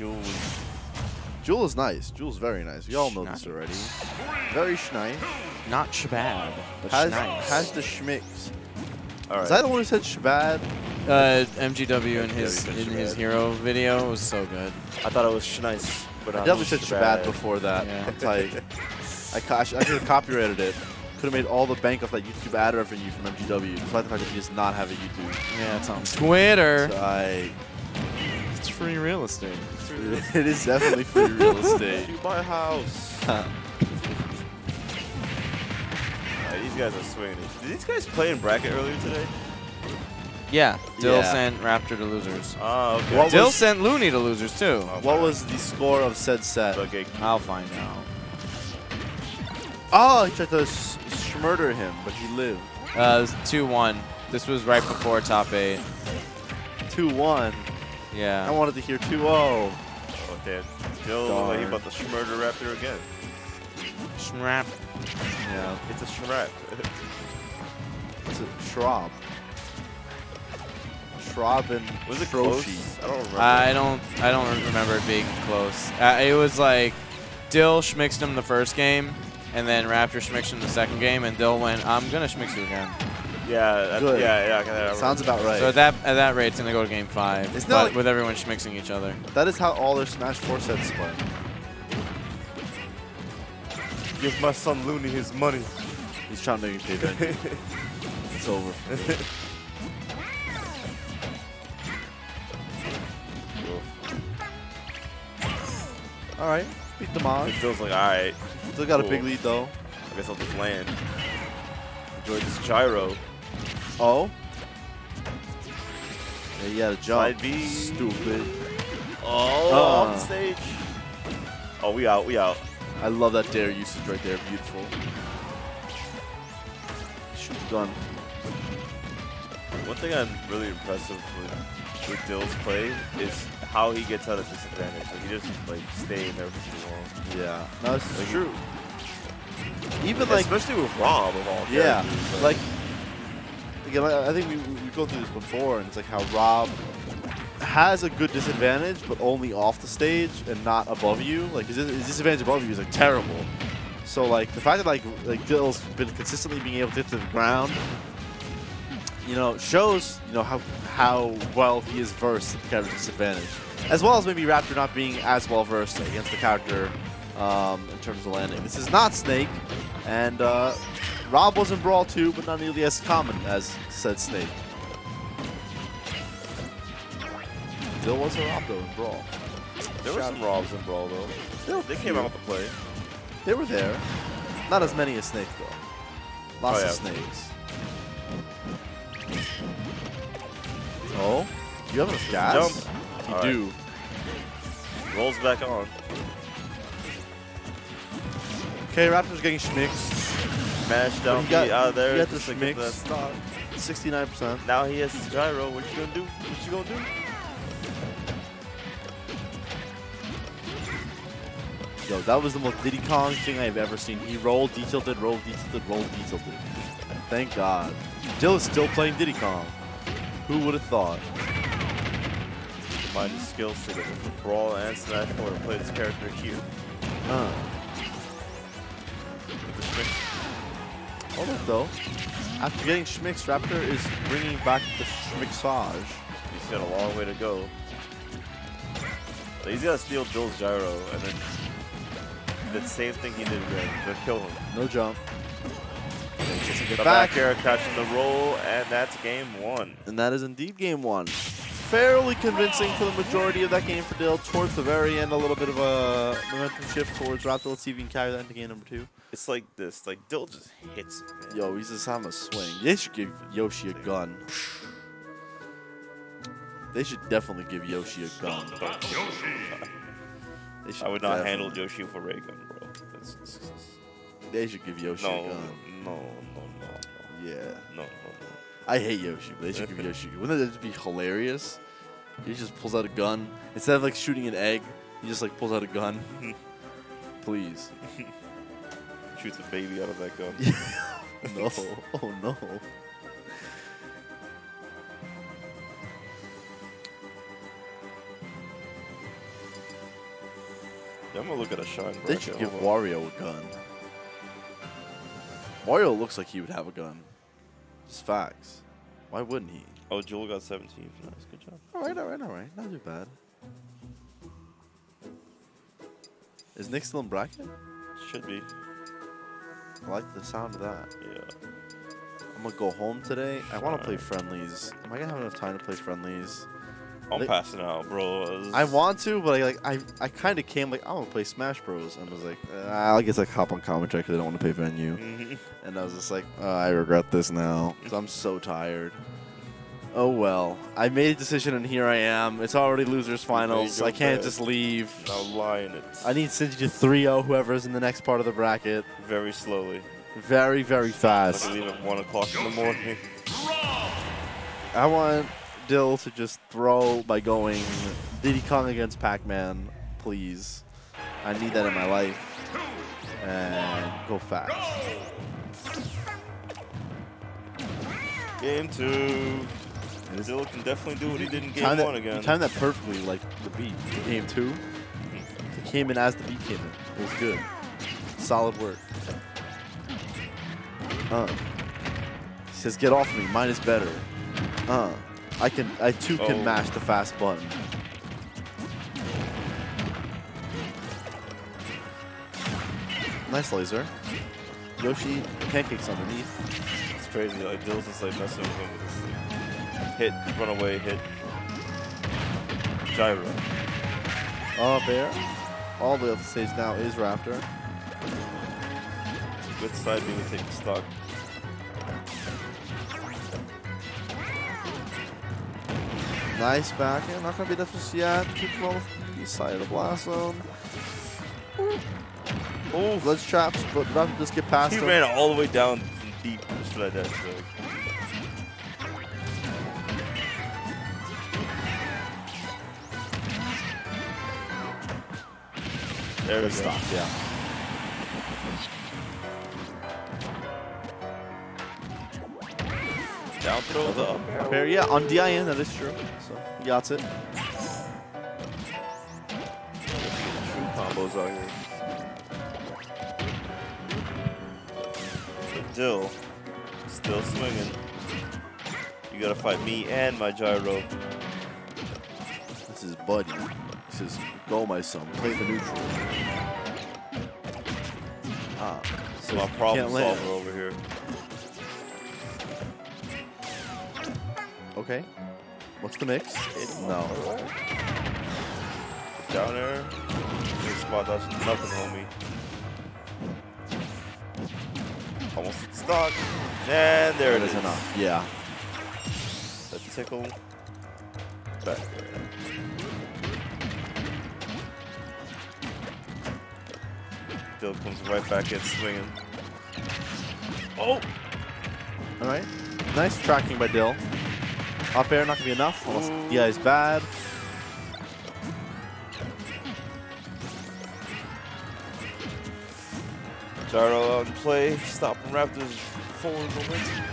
Jewel is nice. Jewel's very nice. You all know this already. Very schnice. Not Shabab, but schnice. Has the schmicks. Alright. Is that the one who said Shabab? MGW in his hero video was so good. I thought it was schnice, but I definitely said Shabab before that. Yeah. Like, I should have copyrighted it. Could have made all the bank off that YouTube ad revenue from MGW, despite the fact that he does not have a YouTube. Yeah, it's on Twitter. So it's free real estate. It is definitely free real estate. You buy a house. These guys are swinging. Did these guys play in bracket earlier today? Yeah. Dill sent Raptor to losers. Oh, okay. Dill sent Looney to losers, too. Okay. What was the score of said set? Okay. I'll find out. Oh, he tried to murder him, but he lived. It was 2-1. This was right before top 8. 2-1? Yeah. I wanted to hear 2-0. Oh, damn. Still, he about to shmurder Raptor again. Shrap. Yeah. It's a shrap. It's a shrop. Shrop and was it close? I don't remember. I don't remember it being close. It was like Dill schmixed him the first game. And then Raptor schmixed in the second game, and Dill went, I'm going to schmix you again. Yeah, yeah. Sounds about right. So at that rate, it's going to go to game 5, it's not like with everyone schmixing each other. That is how all their Smash 4 sets split. Give my son Looney his money. He's trying to make me pay back. It's over. All right. Beat the mob. It feels like, all right. Still got a big lead, though. I guess I'll just land. Enjoy this gyro. Oh. Yeah, you gotta jump. Stupid. Oh, off the stage. Oh, we out, we out. I love that dare usage right there. Beautiful. Shoot the gun. One thing I'm really impressed with Dill's play is how he gets out of disadvantage. Like, he just like stays there for too long. Yeah, no, this is true. Even like, especially with Rob of all. Yeah, like again, I think we go through this before, and it's like how Rob has a good disadvantage, but only off the stage and not above you. Like his disadvantage above you is like terrible. So like the fact that like Dill's been consistently being able to get to the ground, you know, shows, you know, how well he is versed at the character's disadvantage, as well as maybe Raptor not being as well versed against the character in terms of landing. This is not Snake, and Rob was in Brawl 2, but not nearly as common as said Snake. Dill was a Rob, though, in Brawl. There were some Robs in Brawl, though. They came out to play. They were there. Not as many as Snake, though. Lots of Snakes. Oh, you have enough gas? You all do. Right. Rolls back on. Okay, Raptor's getting schmixed. Mash down B out of there. You got the schmix. 69%. Now he has his gyro. What you gonna do? What you gonna do? Yo, that was the most Diddy Kong thing I've ever seen. He rolled, D-tilted, rolled, D-tilted, rolled, D-tilted. Thank God. Dill is still playing Diddy Kong. Who would have thought? Combined skill set for Brawl and Smash 4 to play this character here. Hold up though. After getting schmixed, Raptor is bringing back the schmixage. He's got a long way to go. He's got to steal Dill's gyro and then the same thing he did again. They'll kill him. No jump. The back air catching the roll, and that's game 1. And that is indeed game 1. Fairly convincing for the majority of that game for Dill. Towards the very end, a little bit of a momentum shift towards Raptor. Let's see if he can carry that into game number 2. It's like this, like Dill just hits it, man. Yo, he's just having a swing. They should give Yoshi a gun. They should definitely give Yoshi a gun. I would not handle Yoshi for ray gun, bro. They should give Yoshi a gun. No. Yeah. No. I hate Yoshi, but they should give Yoshi a gun. Wouldn't that just be hilarious? He just pulls out a gun. Instead of like shooting an egg, he just like pulls out a gun. Please. Shoots a baby out of that gun. No. Oh no. Yeah, I'm gonna look at a shine. They should give Wario a gun. Wario looks like he would have a gun. Just facts. Why wouldn't he? Oh, Joel got 17. Nice, good job. All right. Not too bad. Is Nick still in bracket? Should be. I like the sound of that. Yeah. I'm gonna go home today. I want to play friendlies. Am I gonna have enough time to play friendlies? I'm passing out, bro. I want to, but I kind of came like I want to play Smash Bros. And I was like, I guess I hop on commentary because I don't want to pay venue. And I was just like, I regret this now because I'm so tired. Oh well, I made a decision and here I am. It's already losers finals. I can't just leave. No lying. I need Cindy to 3-0 whoever's in the next part of the bracket. Very slowly. Very, very fast. I leave at 1 o'clock in the morning. I want Dill to just throw by going Diddy Kong against Pac-Man, please. I need that in my life. And go fast. Game 2. Dill can definitely do what he did in Game 1 again. He timed that perfectly, like the beat. Game 2, he came in as the beat came in. It was good. Solid work. He says, "Get off me. Mine is better." I too can mash the fast button. Nice laser. Yoshi pancakes underneath. It's crazy. Like Dill's just like messing with him with this thing. Hit, run away, hit, gyro. Oh, bear. All the way up the stage now is Raptor. Good side being to take the stock. Nice back in, not gonna be that just yet. Keep him on the side of the blast zone. Oh, ledge traps, but not just get past him. He ran all the way down deep just like that. There we go. Stop, yeah. Down throw the up air. Yeah, on DIN, that is true. So, yachts it. True combos out here. So Dill, still swinging. You gotta fight me and my gyro. This is buddy. This is go, my son. Play the neutral. Ah, so my problem solver over here. Okay. What's the mix? No. Down air. Big spot dodge. Nothing, homie. Almost hit stock. And there it is. Enough. Yeah. That tickle. Back there. Dill comes right back in swinging. Oh! Alright. Nice tracking by Dill. Up air not gonna be enough unless DI is bad. Gyro out in play, stopping Raptors forward momentum.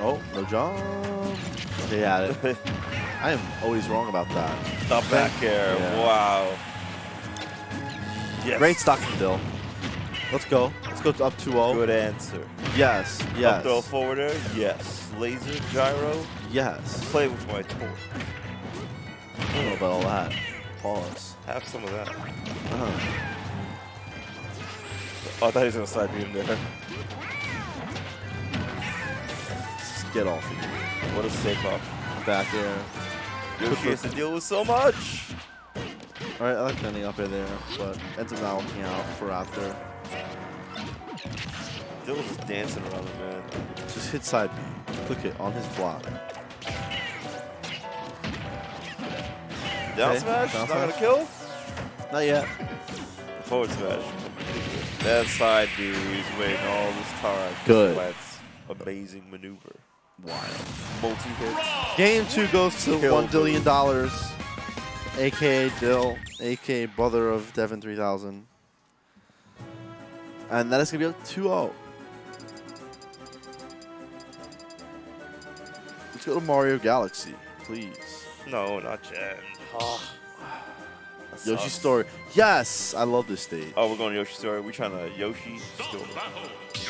Oh, no jump. They had it. I am always wrong about that. Stop back air, yeah. Wow. Yes. Great stock from Dill. Let's go. Let's go to up 2-0. Good answer. Yes, yes. Up throw forward air, yes. Laser, gyro, yes. Play with my toy. I don't know about all that. Pause. Have some of that. Oh, I thought he was gonna side beam there. Just get off of you. What a safe off. Back air. Yoshi has to deal with so much. All right, I like ending up in there, but ends up not working out for after. Dill was just dancing around the man. Just hit side B. Click it on his block. Down smash? Not gonna kill? Not yet. Forward smash. That side B is waiting all this time. Good. That's amazing maneuver. Wild. Multi hits. Game 2 goes to $1 billion. AKA Dill, AKA brother of Devin 3000. And that is gonna be up 2-0. Let's go to Mario Galaxy, please. No, not yet. Oh. I Yoshi Story. Yes, I love this stage. Oh, we're going to Yoshi Story. We're trying to Yoshi Story. It's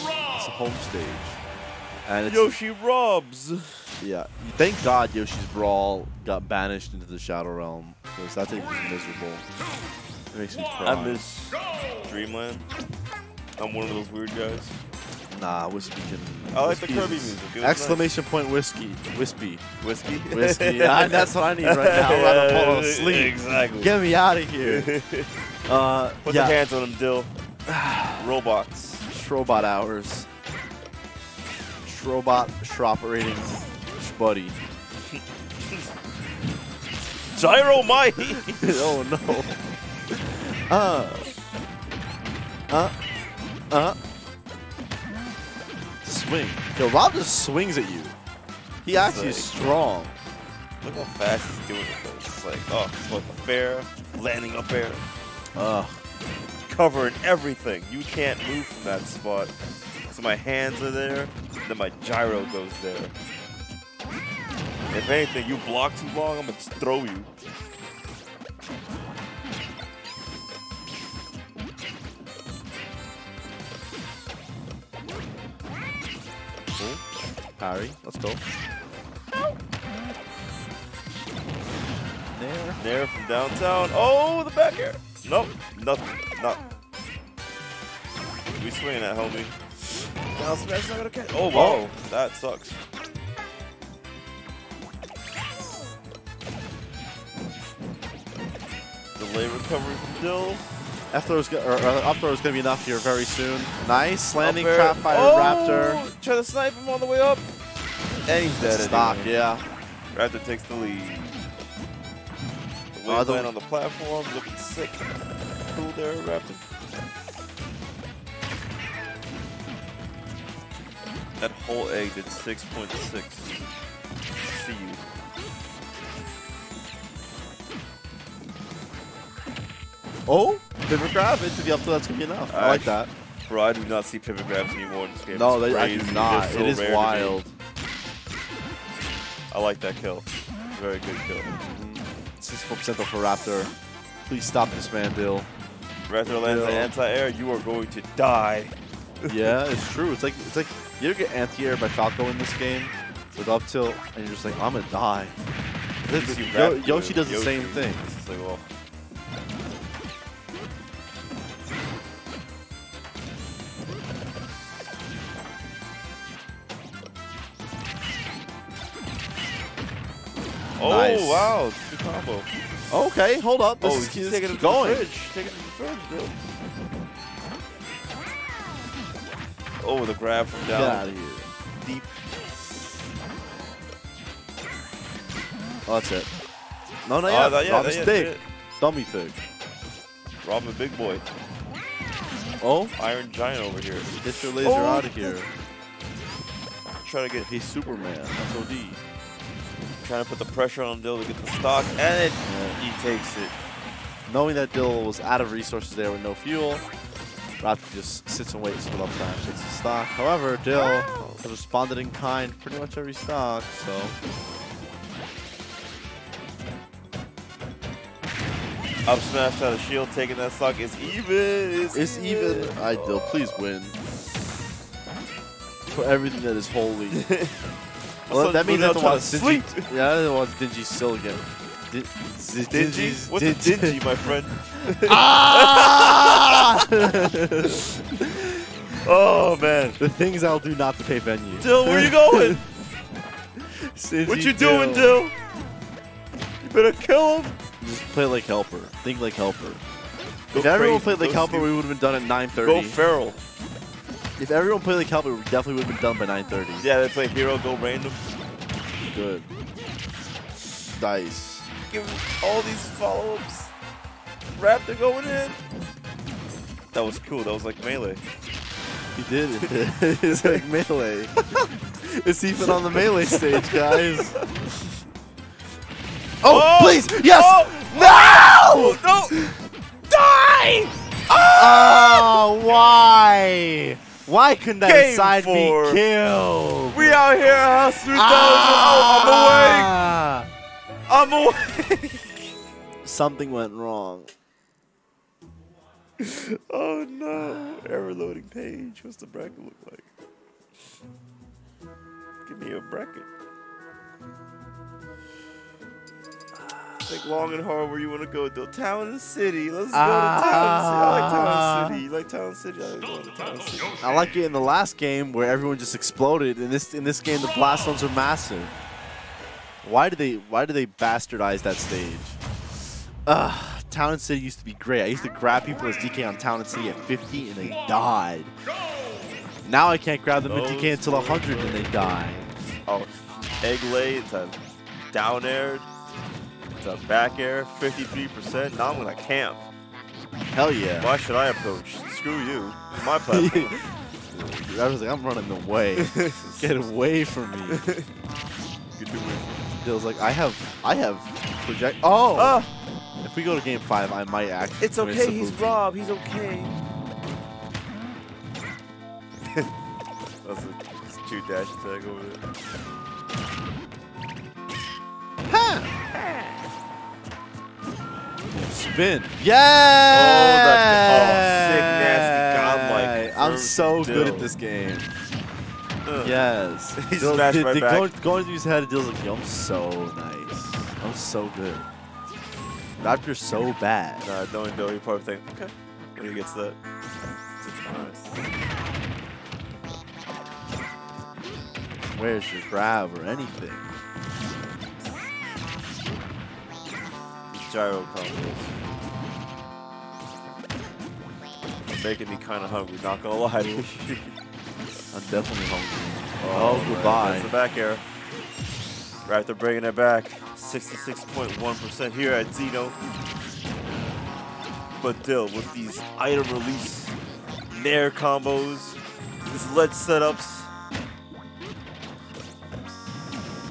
a home stage. And it's Yoshi Robs. Yeah. Thank God Yoshi's Brawl got banished into the Shadow Realm. Because that thing was miserable. It makes me cry. I miss Dreamland. I'm one of those weird guys. Nah, Wispy can. I like the Kirby music. Exclamation point Whiskey. Wispy. Whiskey? Whiskey. Yeah, that's what I need right now. I'm about to fall asleep. Exactly. Get me out of here. Put your hands on him, Dill. Robots. Shrobot hours. Shrobot shroperating buddy. Gyro Mike! Oh no. Swing. Yo, Rob just swings at you. He actually is strong. Look how fast he's doing it though. It's like, oh, up fair, landing up air. Covering everything. You can't move from that spot. So my hands are there, then my gyro goes there. If anything, you block too long, I'm gonna just throw you. Harry, let's go. There. There from downtown. Oh, the back air. Nope, nothing. Not. We swing that, homie. Down smash, not gonna catch. Oh, whoa. That sucks. Delay recovery from Dill. F throw is going to be enough here very soon. Nice landing trap by Raptor. Try to snipe him on the way up. And he's dead. Stock, anyway. Yeah. Raptor takes the lead. The wave land on the platform, looking sick. Cool there, Raptor. That whole egg did 6.6. See you. Oh, pivot grab into the up throw, that's going to be enough. I like that. Bro, I do not see pivot grabs anymore in this game. No, I do not. So it is wild. I like that kill. Very good kill. 6% for Raptor. Please stop this man, Dill. Raptor lands an anti-air, you are going to die. Yeah, it's true. It's like you ever get anti-air by Falco in this game with up tilt, and you're just like, I'm going to die. Yoshi does the same thing. It's like, well, nice. Oh, wow. Good combo. Okay, hold up. This he's taking it going. Taking it to the fridge, dude. Oh, the grab from down. Get out of here. Deep. Oh, that's it. No, no, yeah. Robin's thick. Dummy thick. Robin, big boy. Oh? Iron Giant over here. Get your laser out of here. Trying to get... He's Superman. That's OD. Trying to put the pressure on Dill to get the stock, and he takes it. Knowing that Dill was out of resources there with no fuel, Raptor just sits and waits for the uptime, takes the stock. However, Dill has responded in kind pretty much every stock, so. Up smash out of shield, taking that stock. It's even. It's even. All right, Dill, please win. For everything that is holy. Well, that means I don't want to sleep. Yeah, I don't want Dingy still again. Dingy? What's a dingy, my friend? Ah! Oh, man. The things I'll do not to pay venue. Dill, where you going? What you doing, Dill? You better kill him. Just play like Helper. Think like Helper. If everyone played like Helper, we would have been done at 9:30. Go feral. If everyone played like Helper, we definitely would have been done by 9:30. Yeah, they play Hero, Go Random. Good. Dice. Give him all these follow-ups. Raptor going in. That was cool. That was like Melee. He did it. It's like Melee. It's even on the Melee stage, guys. Oh, please! Yes! Oh. No! No! Die! Oh, why? Why couldn't that side be killed? We out here at House 3000. I'm awake. something went wrong. Oh no, error loading page. What's the bracket look like? Give me a bracket. Think long and hard where you want to go, though. Town and City. Let's go to Town and City. I like Town and City. You like Town and City? I like going to Town and City. I like it in the last game where everyone just exploded. In this game, the blast zones are massive. Why do they bastardize that stage? Town and City used to be great. I used to grab people as DK on Town and City at 50 and they died. Now I can't grab them at DK until 100 and they die. Oh, egg lay, it's a down air, it's a back air, 53%. Now I'm gonna camp. Hell yeah. Why should I approach? Screw you. It's my platform. I was like, I'm running away. Get away from me. Dill's like, I have project. Oh! If we go to game 5, I might actually. It's okay, he's Rob, he's okay. That's a 2-dash tag over there. Ha! Spin. Yeah! Oh, sick, nasty, godlike. I'm so good at this game. Yes. He smashed my back. Going through his head, Dill's like, yo, I'm so nice. I'm so good. Raptor's so bad. Nah, knowing Bill, you probably think, okay, when he gets that. Where's your grab or anything? Gyro combos. Making me kind of hungry, not gonna lie to you. I'm definitely hungry. Oh, goodbye. That's the back air. Raptor bringing it back. 66.1% here at Xeno. But Dill with these item release nair combos, these ledge setups.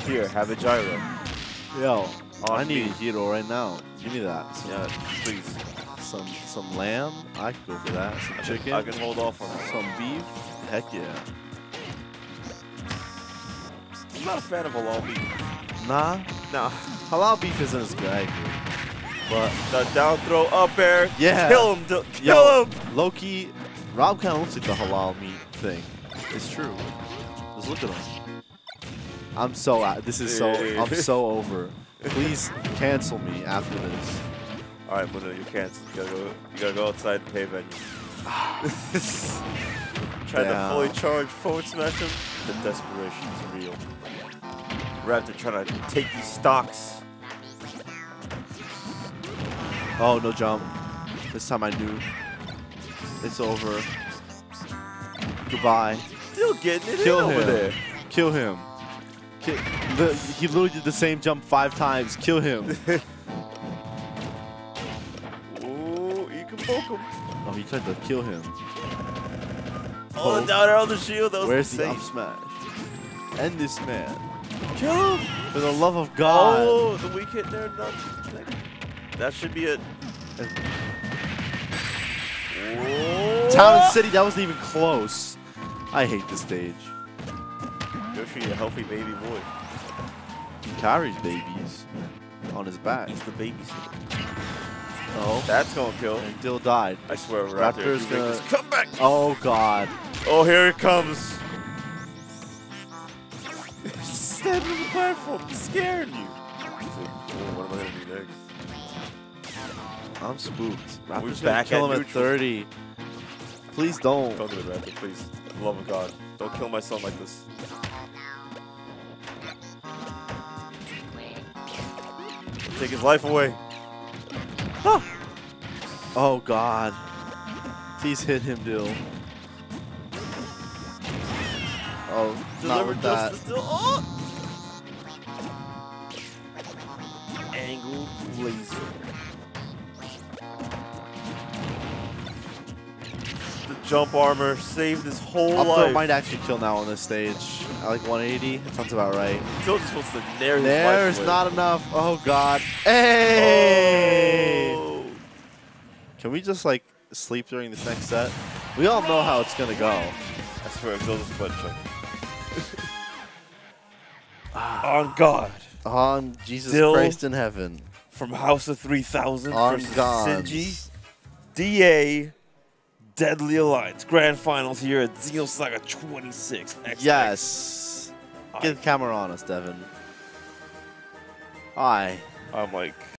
Here, have a gyro. Yo, I need a hero right now. Give me that. Yeah, please. Some lamb. I could go for that. Some chicken. I can hold off on that. Some beef. Heck yeah. I'm not a fan of halal beef. Nah? Nah. Halal beef isn't as good, I agree. But the down throw up air. Yeah. Kill him. Kill him. Loki, Rob kind of looks like the halal meat thing. It's true. Just look at him. I'm so out. This is so. I'm so over. Please cancel me after this. All right, Muna, you're canceled. You gotta go outside and pay venue. Trying to fully charge, forward smash him. The desperation is real. Raptor trying to take these stocks. Oh, no jump. This time I knew. It's over. Goodbye. Still getting it in over there. Kill him. He literally did the same jump 5 times. Kill him. Oh, you can poke him. Oh, he tried to kill him. Oh, the down air on the shield. That was insane. Where's the up smash? End this man. Kill him! For the love of God. Oh, the weak hit there. That should be it. Town and City, that wasn't even close. I hate this stage. Yoshi, a healthy baby boy. He carries babies on his back. He's the baby. Oh, that's gonna kill. And Dill died. I swear, Raptor's gonna come back. Oh God. Oh, here it comes. Stand on the platform. He's scared you. What am I gonna do next? I'm spooked. Raptor's gonna kill him at 30. Please don't. Don't do it, Raptor. Please, for the love of God, don't kill my son like this. Take his life away. Huh. Oh God! Please hit him, Dill. Oh, not with that. Oh. Angle laser. The jump armor saved his whole life. I might actually kill now on this stage. I like 180. That sounds about right. Dill just wants to nair his life away. There's not enough. Oh God! Hey! Oh. Can we just like sleep during this next set? We all know how it's gonna go. I swear, Dill just butt chucked. On God. On Jesus Christ in heaven. from House of 3000 from Sinji. DA Deadly Alliance Grand Finals here at Xenosaga 26. XX. Yes. Get the camera on us, Devin. I'm like...